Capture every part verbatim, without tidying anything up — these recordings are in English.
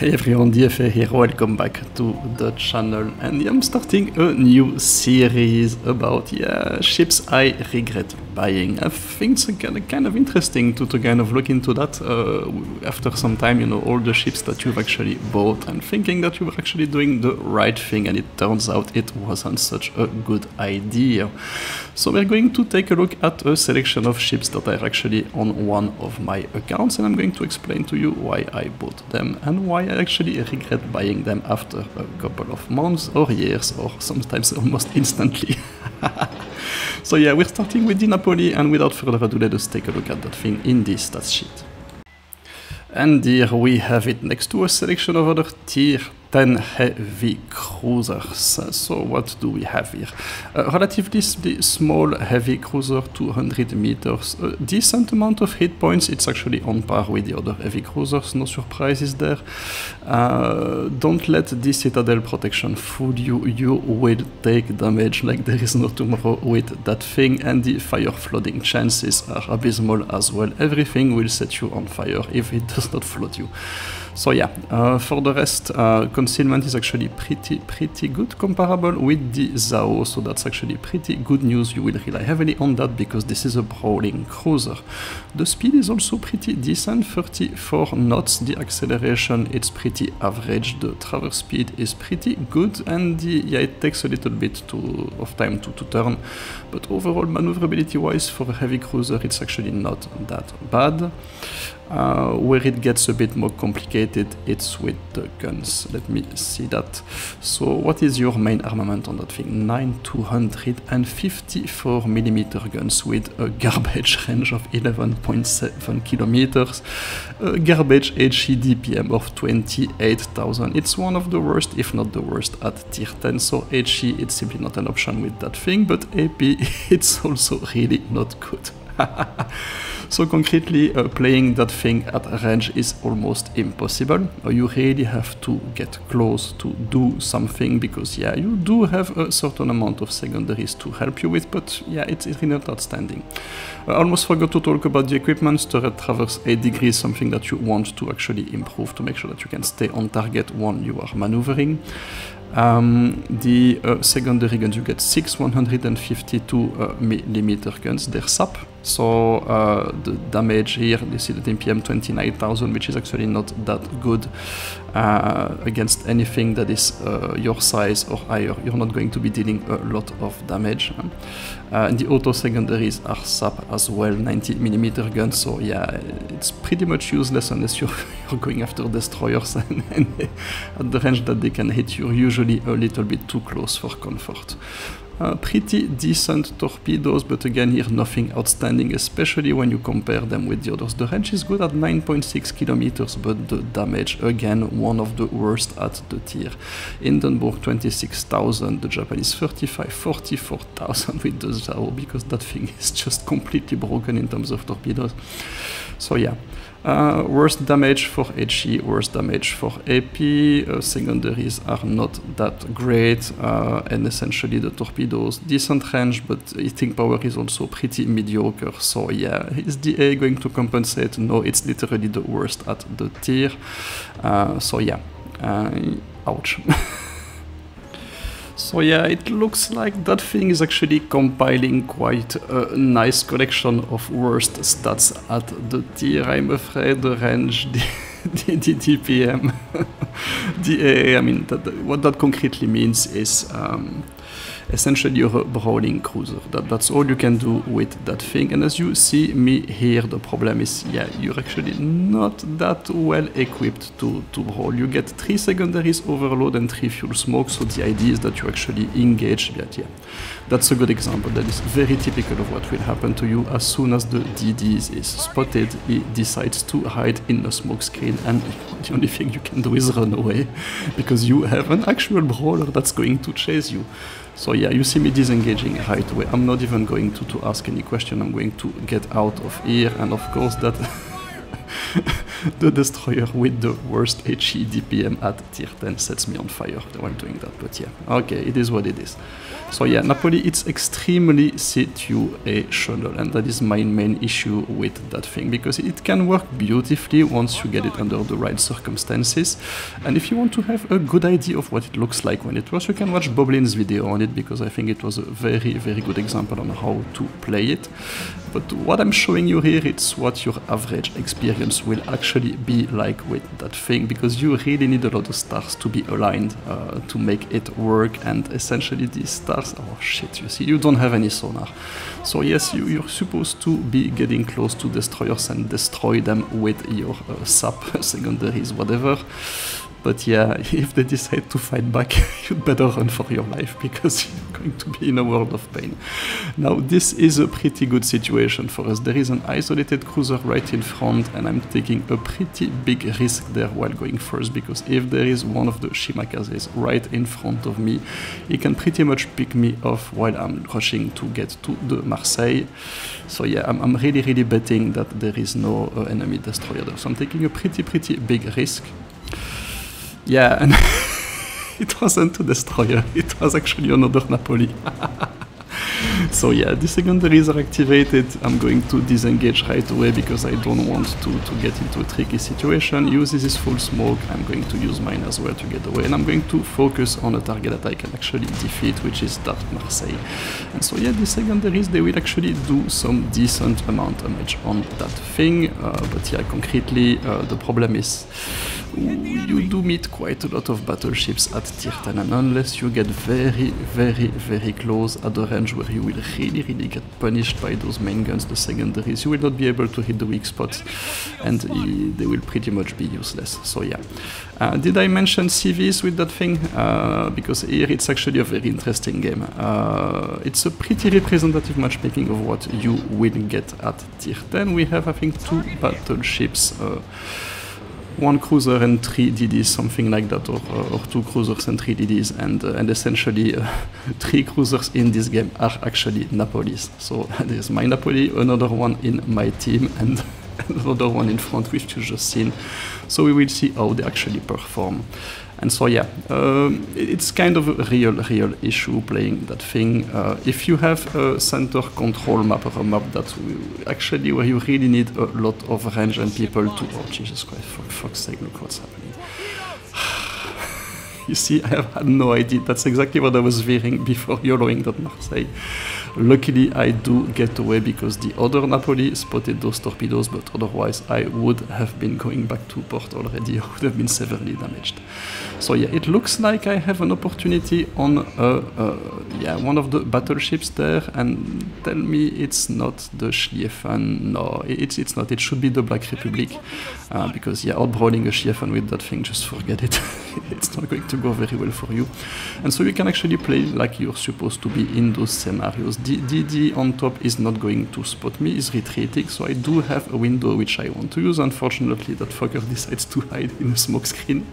Hey everyone, D F A here, welcome back to the channel, and I'm starting a new series about yeah, ships I regret buying. I think it's kind of interesting to, to kind of look into that uh, after some time, you know, all the ships that you've actually bought and thinking that you were actually doing the right thing, and it turns out it wasn't such a good idea. So we're going to take a look at a selection of ships that are actually on one of my accounts, and I'm going to explain to you why I bought them and why I actually regret buying them after a couple of months or years or sometimes almost instantly. So yeah, we're starting with the Napoli, and without further ado, let us take a look at that thing in this stats sheet. And here we have it next to a selection of other tier ten heavy cruisers. So what do we have here? A relatively small heavy cruiser, two hundred meters, a decent amount of hit points. It's actually on par with the other heavy cruisers, no surprises there. Uh, don't let the Citadel protection fool you, you will take damage like there is no tomorrow with that thing, and the fire flooding chances are abysmal as well. Everything will set you on fire if it does not flood you. So yeah, uh, for the rest, uh, concealment is actually pretty, pretty good, comparable with the Zao, so that's actually pretty good news. You will rely heavily on that because this is a brawling cruiser. The speed is also pretty decent, thirty-four knots, the acceleration it's pretty average, the traverse speed is pretty good, and the, yeah, it takes a little bit to, of time to, to turn, but overall maneuverability-wise for a heavy cruiser it's actually not that bad. Uh, where it gets a bit more complicated, it's with the guns. Let me see that. So what is your main armament on that thing? nine two hundred fifty-four millimeter guns with a garbage range of eleven point seven kilometers, a garbage H E D P M of twenty-eight thousand. It's one of the worst, if not the worst, at tier ten, so H E it's simply not an option with that thing, but A P it's also really not good. So concretely, uh, playing that thing at range is almost impossible. Uh, you really have to get close to do something, because yeah, you do have a certain amount of secondaries to help you with, but yeah, it's, it's really not outstanding. I almost forgot to talk about the equipment. Turret traverse eight degrees, something that you want to actually improve to make sure that you can stay on target when you are maneuvering. Um, the uh, secondary guns, you get six one hundred fifty-two millimeter uh, guns, they're S A P, so uh, the damage here, you see the T P M twenty-nine thousand, which is actually not that good uh, against anything that is uh, your size or higher. You're not going to be dealing a lot of damage. Huh? Uh, and the auto secondaries are S A P as well, ninety millimeter guns, so yeah, it's pretty much useless unless you're, you're going after destroyers and, and at the range that they can hit you, usually a little bit too close for comfort. Uh, pretty decent torpedoes, but again here nothing outstanding, especially when you compare them with the others. The range is good at nine point six kilometers, but the damage, again, one of the worst at the tier. Hindenburg twenty-six thousand, the Japanese thirty-five, forty-four thousand with the Zao, because that thing is just completely broken in terms of torpedoes. So yeah. Uh, worst damage for H E, worst damage for A P, uh, secondaries are not that great, uh, and essentially the torpedoes, decent range, but hitting power is also pretty mediocre, so yeah, is the A going to compensate? No, it's literally the worst at the tier, uh, so yeah, uh, ouch. So yeah, it looks like that thing is actually compiling quite a nice collection of worst stats at the tier, I'm afraid. The range, the, the, the D P M, the A A, I mean, that, what that concretely means is um, essentially you're a brawling cruiser. That, that's all you can do with that thing, and as you see me here, the problem is, yeah, you're actually not that well equipped to, to brawl. You get three secondaries overload and three fuel smoke, so the idea is that you actually engage, but yeah, that's a good example. That is very typical of what will happen to you as soon as the D D is spotted. He decides to hide in the smoke screen, and the only thing you can do is run away, because you have an actual brawler that's going to chase you. So yeah, you see me disengaging right away. I'm not even going to, to ask any question. I'm going to get out of here, and of course that The destroyer with the worst HE D P M at tier ten sets me on fire though I'm doing that, but yeah, okay, it is what it is. So yeah, Napoli, it's extremely situational, and that is my main issue with that thing, because it can work beautifully once you get it under the right circumstances. And if you want to have a good idea of what it looks like when it works, you can watch Boblin's video on it, because I think it was a very, very good example on how to play it. But what I'm showing you here, it's what your average experience will actually be like with that thing, because you really need a lot of stars to be aligned uh, to make it work. And essentially these stars, oh shit, you see, you don't have any sonar. So yes, you, you're supposed to be getting close to destroyers and destroy them with your uh, sap, secondaries, whatever. But yeah, if they decide to fight back, you'd better run for your life, because you're going to be in a world of pain. Now, this is a pretty good situation for us. There is an isolated cruiser right in front, and I'm taking a pretty big risk there while going first, because if there is one of the Shimakazes right in front of me, he can pretty much pick me off while I'm rushing to get to the Marseille. So yeah, I'm, I'm really, really betting that there is no uh, enemy destroyer there. So I'm taking a pretty, pretty big risk. Yeah, and it wasn't a destroyer, it was actually another Napoli. So yeah, the secondaries are activated. I'm going to disengage right away because I don't want to, to get into a tricky situation. Uses his full smoke, I'm going to use mine as well to get away, and I'm going to focus on a target that I can actually defeat, which is that Marseille. And so yeah, the secondaries, they will actually do some decent amount of damage on that thing, uh, but yeah, concretely, uh, the problem is you do meet quite a lot of battleships at tier ten, and unless you get very, very, very close at the range where you will really, really get punished by those main guns, the secondaries, you will not be able to hit the weak spots, and they will pretty much be useless. So yeah. Uh, did I mention C Vs with that thing? Uh, because here it's actually a very interesting game. Uh, it's a pretty representative matchmaking of what you will get at tier ten. We have, I think, two battleships. Uh, One cruiser and three D Ds, something like that, or, or two cruisers and three D Ds, and, uh, and essentially uh, three cruisers in this game are actually Napolis. So there's my Napoli, another one in my team, and another one in front, which you just seen. So we will see how they actually perform. And so yeah, um, it's kind of a real, real issue playing that thing. Uh, if you have a center control map or a map that's actually where you really need a lot of range and people to... Oh, Jesus Christ, for fuck's sake, look what's happening. You see, I have had no idea. That's exactly what I was fearing before YOLOing that Marseille. Luckily, I do get away because the other Napoli spotted those torpedoes, but otherwise I would have been going back to port already. I would have been severely damaged. So yeah, it looks like I have an opportunity on uh, uh, yeah, one of the battleships there, and tell me it's not the Schlieffen. No, it's, it's not. It should be the Black Republic, uh, because yeah, outbrawling a Schlieffen with that thing, just forget it. It's not going to go very well for you. And so you can actually play like you're supposed to be in those scenarios. The D D on top is not going to spot me, is retreating, so I do have a window which I want to use. Unfortunately, that fucker decides to hide in a smoke screen.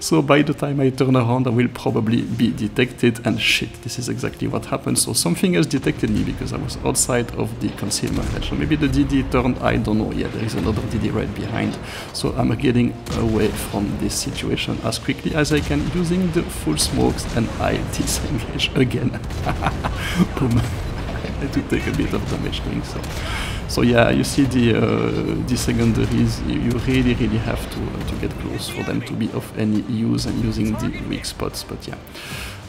So by the time I turn around, I will probably be detected, and shit, this is exactly what happened. So something else detected me because I was outside of the concealment range. So maybe the D D turned, I don't know. Yeah, there is another D D right behind. So I'm getting away from this situation as quickly as I can using the full smokes, and I disengage again. Boom. I do take a bit of damage doing so. So yeah, you see the, uh, the secondaries, you really, really have to, uh, to get close for them to be of any use and using the weak spots, but yeah.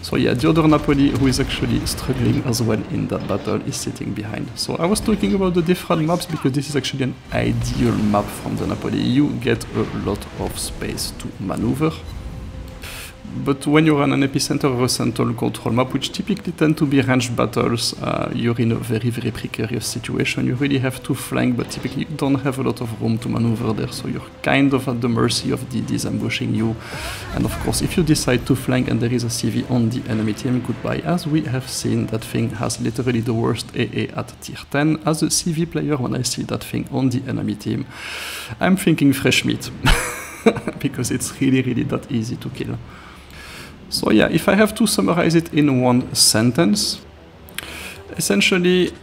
So yeah, the other Napoli, who is actually struggling as well in that battle, is sitting behind. So I was talking about the different maps because this is actually an ideal map from the Napoli. You get a lot of space to maneuver. But when you run an epicenter or a central control map, which typically tend to be ranged battles, uh, you're in a very, very precarious situation. You really have to flank, but typically you don't have a lot of room to maneuver there, so you're kind of at the mercy of D Ds ambushing you. And of course, if you decide to flank and there is a C V on the enemy team, goodbye. As we have seen, that thing has literally the worst A A at tier ten. As a C V player, when I see that thing on the enemy team, I'm thinking fresh meat, because it's really, really that easy to kill. So yeah, if I have to summarize it in one sentence, essentially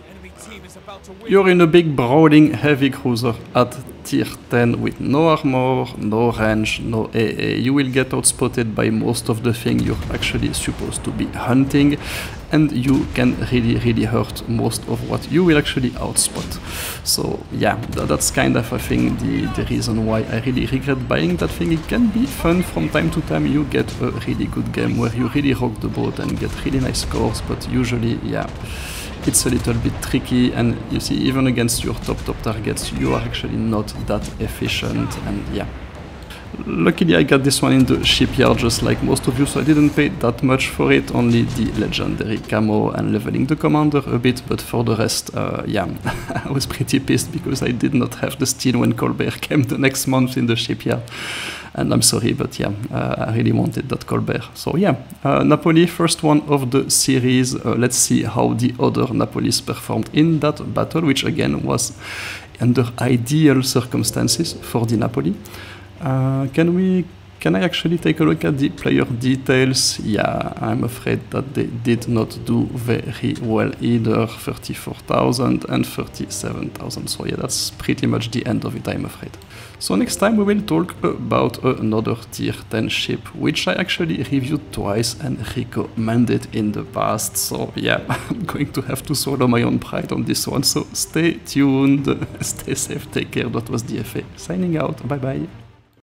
You're in a big brooding heavy cruiser at tier ten with no armor, no range, no A A. You will get outspotted by most of the thing you're actually supposed to be hunting, and you can really really hurt most of what you will actually outspot. So yeah, th that's kind of a thing, the, the reason why I really regret buying that thing. It can be fun from time to time, you get a really good game where you really rock the boat and get really nice scores, but usually, yeah, it's a little bit tricky, and you see, even against your top top targets, you are actually not that efficient, and yeah. Luckily I got this one in the shipyard just like most of you, so I didn't pay that much for it, only the legendary camo and leveling the commander a bit, but for the rest, uh, yeah, I was pretty pissed because I did not have the steel when Colbert came the next month in the shipyard. And I'm sorry, but yeah, uh, I really wanted that Colbert. So yeah, uh, Napoli, first one of the series. Uh, let's see how the other Napolis performed in that battle, which again was under ideal circumstances for the Napoli. Uh, can we? Can I actually take a look at the player details? Yeah, I'm afraid that they did not do very well either. thirty-four thousand and thirty-seven thousand. So yeah, that's pretty much the end of it, I'm afraid. So next time we will talk about another tier ten ship, which I actually reviewed twice and recommended in the past. So yeah, I'm going to have to swallow my own pride on this one. So stay tuned, stay safe, take care. That was D F A signing out. Bye bye.